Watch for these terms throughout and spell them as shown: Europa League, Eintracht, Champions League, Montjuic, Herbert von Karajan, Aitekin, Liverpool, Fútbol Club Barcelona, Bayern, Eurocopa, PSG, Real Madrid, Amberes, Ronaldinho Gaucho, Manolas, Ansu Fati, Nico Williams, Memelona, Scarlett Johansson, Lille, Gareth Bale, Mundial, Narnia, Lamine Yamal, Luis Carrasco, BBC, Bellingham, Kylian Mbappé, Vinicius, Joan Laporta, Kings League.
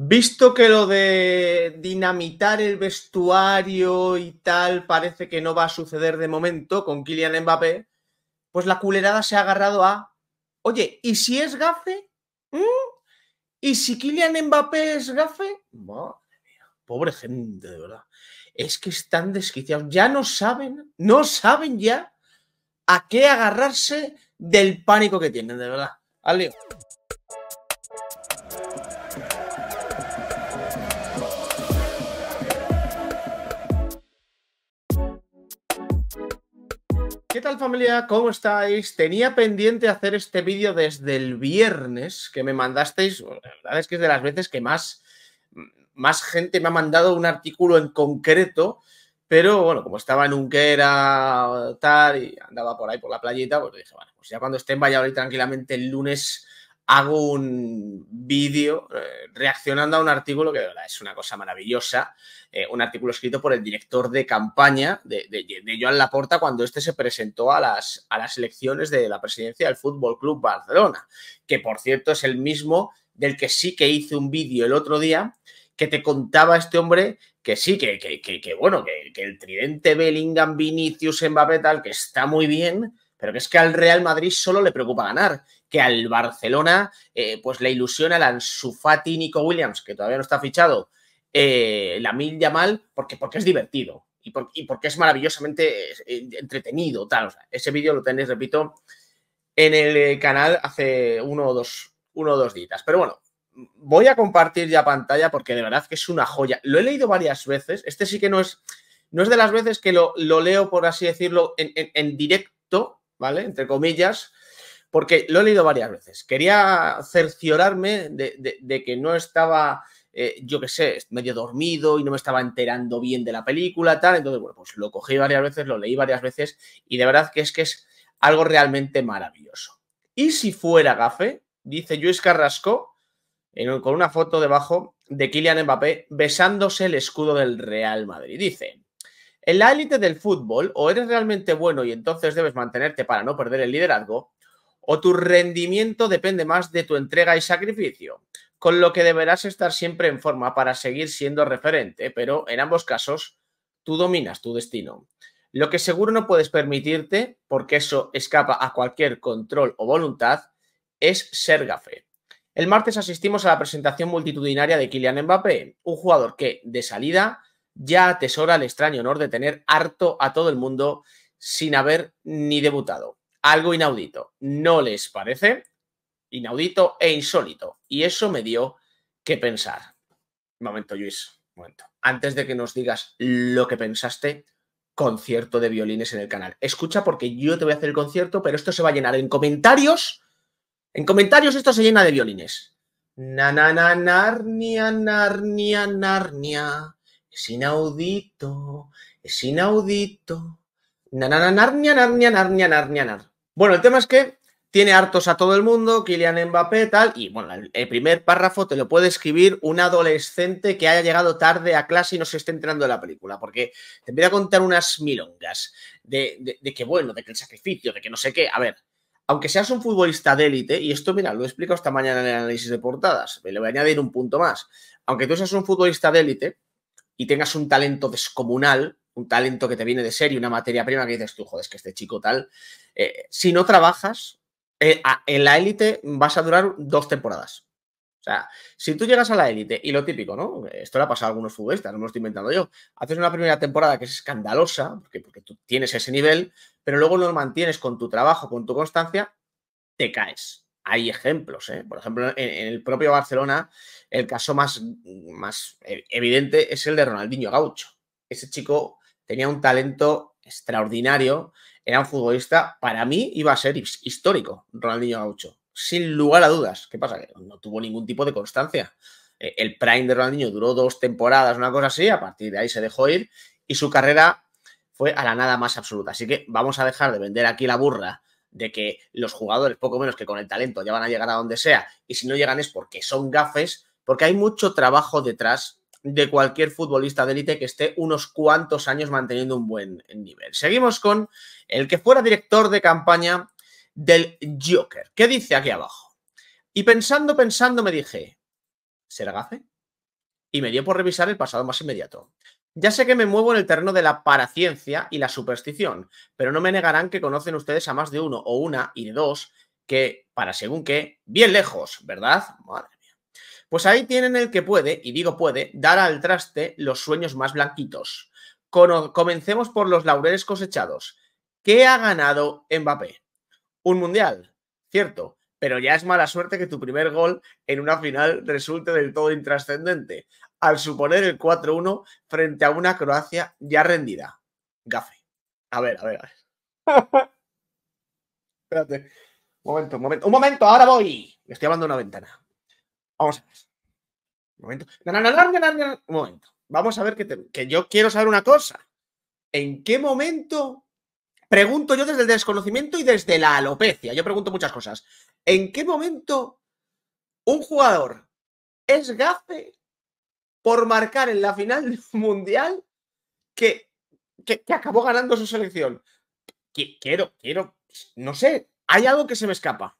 Visto que lo de dinamitar el vestuario y tal parece que no va a suceder de momento con Kylian Mbappé, pues la culerada se ha agarrado a, oye, ¿y si es gafe? ¿Y si Kylian Mbappé es gafe? Madre mía, pobre gente, de verdad. Es que están desquiciados. Ya no saben ya a qué agarrarse del pánico que tienen, de verdad. Al lío. ¿Qué tal, familia? ¿Cómo estáis? Tenía pendiente hacer este vídeo desde el viernes que me mandasteis. La verdad es que es de las veces que más gente me ha mandado un artículo en concreto, pero bueno, como estaba en Unquera, tal, y andaba por ahí por la playita, pues dije, bueno, pues ya cuando esté en Valladolid tranquilamente el lunes hago un vídeo reaccionando a un artículo que de verdad es una cosa maravillosa, un artículo escrito por el director de campaña de Joan Laporta cuando este se presentó a las elecciones de la presidencia del Fútbol Club Barcelona, que por cierto es el mismo del que sí que hice un vídeo el otro día, que te contaba este hombre que sí, que el tridente Bellingham, Vinicius, Mbappé, tal, que está muy bien, pero que es que al Real Madrid solo le preocupa ganar, que al Barcelona pues le ilusiona el Ansu Fati, Nico Williams, que todavía no está fichado, Lamine Yamal, porque es divertido y porque es maravillosamente entretenido, tal. O sea, ese vídeo lo tenéis, repito, en el canal hace uno o dos días. Pero bueno, voy a compartir ya pantalla porque de verdad que es una joya. Lo he leído varias veces. Este sí que no es de las veces que lo leo, por así decirlo, en directo, ¿vale? Entre comillas, porque lo he leído varias veces. Quería cerciorarme de que no estaba, yo qué sé, medio dormido y no me estaba enterando bien de la película, tal. Entonces, bueno, pues lo cogí varias veces, lo leí varias veces y de verdad que es algo realmente maravilloso. ¿Y si fuera gafe? Dice Luis Carrasco, con una foto debajo de Kylian Mbappé besándose el escudo del Real Madrid. Dice: en la élite del fútbol, o eres realmente bueno y entonces debes mantenerte para no perder el liderazgo, o tu rendimiento depende más de tu entrega y sacrificio, con lo que deberás estar siempre en forma para seguir siendo referente, pero en ambos casos tú dominas tu destino. Lo que seguro no puedes permitirte, porque eso escapa a cualquier control o voluntad, es ser gafe. El martes asistimos a la presentación multitudinaria de Kylian Mbappé, un jugador que, de salida, ya atesora el extraño honor de tener harto a todo el mundo sin haber ni debutado. Algo inaudito, ¿no les parece? Inaudito e insólito. Y eso me dio que pensar. Un momento, Luis, un momento. Antes de que nos digas lo que pensaste, concierto de violines en el canal. Escucha, porque yo te voy a hacer el concierto, pero esto se va a llenar en comentarios. En comentarios esto se llena de violines. Na, na, na, Narnia, Narnia, Narnia. Es inaudito, es inaudito. Nanana, Narnia, Narnia, Narnia, Narnia, Narnia. Bueno, el tema es que tiene hartos a todo el mundo, Kylian Mbappé, tal. Y bueno, el primer párrafo te lo puede escribir un adolescente que haya llegado tarde a clase y no se esté enterando de la película, porque te voy a contar unas milongas de que bueno, de que el sacrificio, de que no sé qué. A ver, aunque seas un futbolista de élite, y esto, mira, lo he explicado esta mañana en el análisis de portadas, le voy a añadir un punto más. Aunque tú seas un futbolista de élite y tengas un talento descomunal, un talento que te viene de serie, una materia prima que dices tú, joder, es que este chico tal, si no trabajas, en la élite vas a durar 2 temporadas. O sea, si tú llegas a la élite, y lo típico, ¿no? Esto le ha pasado a algunos futbolistas, no me lo estoy inventando yo. Haces una primera temporada que es escandalosa, porque tú tienes ese nivel, pero luego no lo mantienes con tu trabajo, con tu constancia, te caes. Hay ejemplos, ¿eh? Por ejemplo, en el propio Barcelona, el caso más evidente es el de Ronaldinho Gaucho. Ese chico tenía un talento extraordinario, era un futbolista, para mí iba a ser histórico, Ronaldinho Gaucho, sin lugar a dudas. ¿Qué pasa? Que no tuvo ningún tipo de constancia. El prime de Ronaldinho duró 2 temporadas, una cosa así, a partir de ahí se dejó ir y su carrera fue a la nada más absoluta. Así que vamos a dejar de vender aquí la burra de que los jugadores, poco menos que con el talento, ya van a llegar a donde sea, y si no llegan es porque son gafes, porque hay mucho trabajo detrás de cualquier futbolista de élite que esté unos cuantos años manteniendo un buen nivel. Seguimos con el que fuera director de campaña del Joker. ¿Qué dice aquí abajo? Y pensando me dije, ¿será gafe? y me dio por revisar el pasado más inmediato. Ya sé que me muevo en el terreno de la paraciencia y la superstición, pero no me negarán que conocen ustedes a más de uno o una y de dos que, para según qué, bien lejos, ¿verdad? Madre mía. Pues ahí tienen el que puede, y digo puede, dar al traste los sueños más blanquitos. Comencemos por los laureles cosechados. ¿Qué ha ganado Mbappé? Un mundial, cierto, pero ya es mala suerte que tu primer gol en una final resulte del todo intrascendente, al suponer el 4-1 frente a una Croacia ya rendida. Gafe. A ver. Espérate. Un momento, ahora voy. Estoy hablando de una ventana. Vamos a ver. Un momento. Un momento. Vamos a ver que yo quiero saber una cosa. ¿En qué momento? Pregunto yo desde el desconocimiento y desde la alopecia. Yo pregunto muchas cosas. ¿En qué momento un jugador es gafe por marcar en la final mundial que acabó ganando su selección? No sé, hay algo que se me escapa.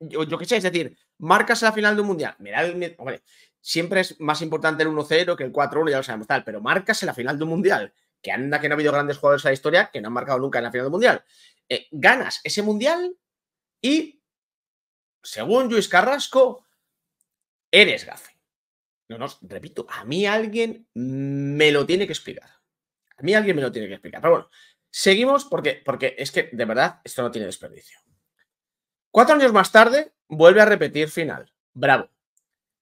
Yo qué sé, es decir, marcas la final de un mundial. Hombre, siempre es más importante el 1-0 que el 4-1, ya lo sabemos, tal, pero marcas la final de un mundial. Que anda que no ha habido grandes jugadores en la historia que no han marcado nunca en la final del mundial. Ganas ese mundial y, según Luis Carrasco, eres gafe. No, repito, a mí alguien me lo tiene que explicar. Pero bueno, seguimos porque es que, de verdad, esto no tiene desperdicio. 4 años más tarde, vuelve a repetir final. Bravo.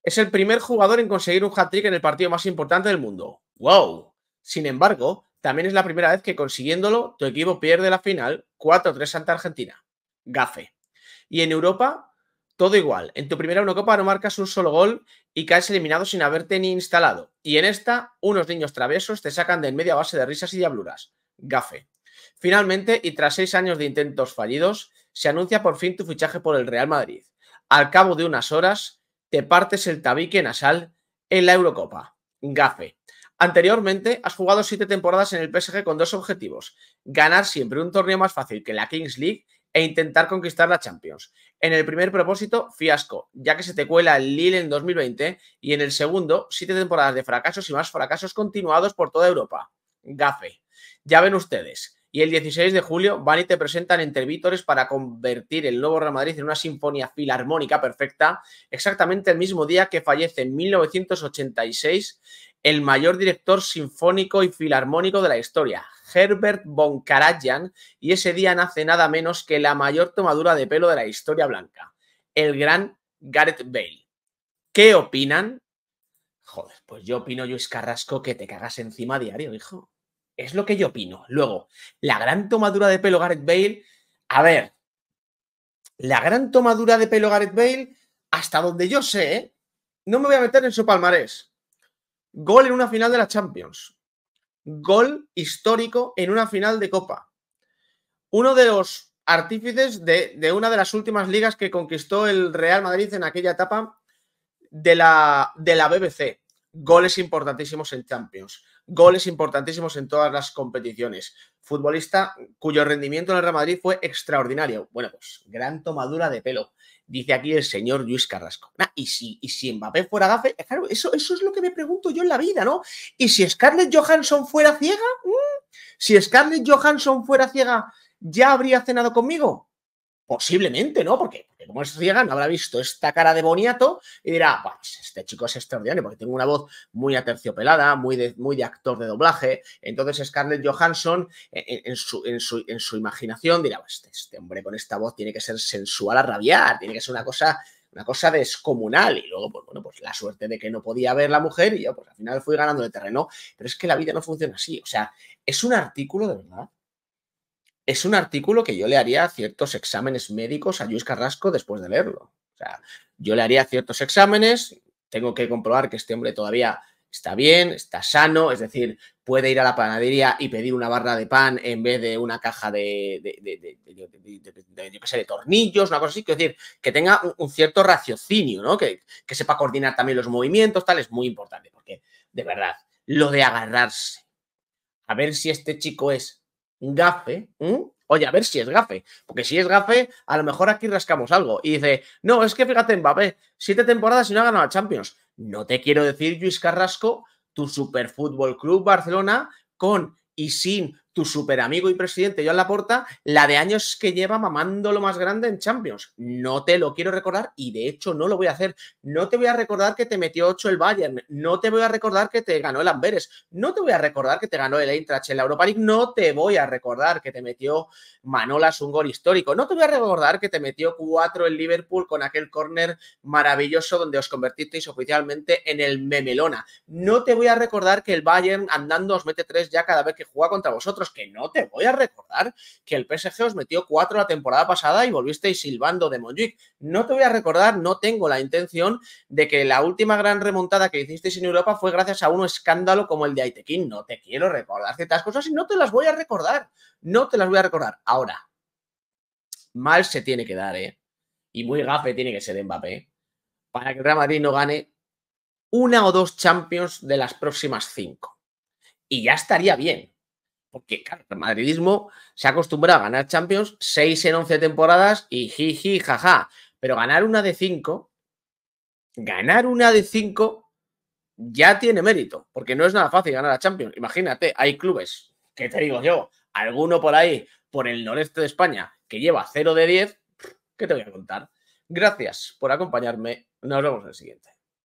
Es el primer jugador en conseguir un hat-trick en el partido más importante del mundo. ¡Wow! Sin embargo, también es la primera vez que consiguiéndolo, tu equipo pierde la final 4-3 ante Argentina. Gafe. Y en Europa, todo igual. En tu primera Eurocopa no marcas un solo gol y caes eliminado sin haberte ni instalado. Y en esta, unos niños traviesos te sacan de en medio a base de risas y diabluras. Gafe. Finalmente, y tras 6 años de intentos fallidos, se anuncia por fin tu fichaje por el Real Madrid. Al cabo de unas horas, te partes el tabique nasal en la Eurocopa. Gafe. Anteriormente, has jugado 7 temporadas en el PSG con 2 objetivos. Ganar siempre un torneo más fácil que la Kings League e intentar conquistar la Champions. En el primer propósito, fiasco, ya que se te cuela el Lille en 2020 y en el segundo, 7 temporadas de fracasos y más fracasos continuados por toda Europa. Gafe. Ya ven ustedes. Y el 16 de julio van y te presentan entre vítores para convertir el nuevo Real Madrid en una sinfonía filarmónica perfecta, exactamente el mismo día que fallece en 1986 el mayor director sinfónico y filarmónico de la historia, Herbert von Karajan, y ese día nace nada menos que la mayor tomadura de pelo de la historia blanca, el gran Gareth Bale. ¿Qué opinan? Joder, pues yo opino, Luis Carrasco, que te cagas encima a diario, hijo. Es lo que yo opino. Luego, la gran tomadura de pelo Gareth Bale. A ver, la gran tomadura de pelo Gareth Bale, hasta donde yo sé, no me voy a meter en su palmarés. Gol en una final de la Champions. Gol histórico en una final de Copa. Uno de los artífices de una de las últimas ligas que conquistó el Real Madrid en aquella etapa de la BBC. Goles importantísimos en Champions. Goles importantísimos en todas las competiciones. Futbolista cuyo rendimiento en el Real Madrid fue extraordinario. Bueno, pues, gran tomadura de pelo. Dice aquí el señor Luis Carrasco. ¿Y si Mbappé fuera gafe? Claro, eso es lo que me pregunto yo en la vida, ¿no? ¿Y si Scarlett Johansson fuera ciega? Si Scarlett Johansson fuera ciega, ¿ya habría cenado conmigo? Posiblemente, ¿no? Porque como es ciega, no habrá visto esta cara de boniato y dirá, pues este chico es extraordinario porque tengo una voz muy aterciopelada, muy de actor de doblaje. Entonces Scarlett Johansson, en su imaginación, dirá, este hombre con esta voz tiene que ser sensual a rabiar, tiene que ser una cosa descomunal. Y luego, pues bueno, pues la suerte de que no podía ver la mujer y yo, pues al final fui ganando de terreno. Pero es que la vida no funciona así. O sea, es un artículo de verdad. Es un artículo que yo le haría ciertos exámenes médicos a Luis Carrasco después de leerlo. O sea, yo le haría ciertos exámenes, tengo que comprobar que este hombre todavía está bien, está sano, es decir, puede ir a la panadería y pedir una barra de pan en vez de una caja de tornillos, una cosa así. Quiero decir, que tenga un cierto raciocinio, ¿no? Que sepa coordinar también los movimientos, tal, es muy importante. Porque, de verdad, lo de agarrarse, a ver si este chico es gafe, Oye, a ver si es gafe, porque si es gafe, a lo mejor aquí rascamos algo. Y dice, no, es que fíjate, Mbappé, 7 temporadas y no ha ganado a Champions. No te quiero decir, Luis Carrasco, tu Superfútbol Club Barcelona, con y sin tu super amigo y presidente Joan Laporta, la de años que lleva mamando lo más grande en Champions. No te lo quiero recordar y de hecho no lo voy a hacer. No te voy a recordar que te metió 8 el Bayern. No te voy a recordar que te ganó el Amberes. No te voy a recordar que te ganó el Eintracht en la Europa League. No te voy a recordar que te metió Manolas un gol histórico. No te voy a recordar que te metió 4 el Liverpool con aquel córner maravilloso donde os convertisteis oficialmente en el Memelona. No te voy a recordar que el Bayern andando os mete 3 ya cada vez que juega contra vosotros. Que no te voy a recordar que el PSG os metió 4 la temporada pasada y volvisteis silbando de Montjuic. No te voy a recordar, no tengo la intención de que la última gran remontada que hicisteis en Europa fue gracias a un escándalo como el de Aitekin. No te quiero recordar ciertas cosas y no te las voy a recordar. No te las voy a recordar. Ahora, mal se tiene que dar, ¿eh? Y muy gafe tiene que ser Mbappé para que el Real Madrid no gane 1 o 2 Champions de las próximas 5. Y ya estaría bien. Porque, claro, el madridismo se acostumbra a ganar Champions 6 en 11 temporadas y jiji, jaja. Pero ganar una de 5 ya tiene mérito. Porque no es nada fácil ganar a Champions. Imagínate, hay clubes, ¿qué te digo yo? Alguno por ahí, por el noreste de España, que lleva 0 de 10. ¿Qué te voy a contar? Gracias por acompañarme. Nos vemos en el siguiente.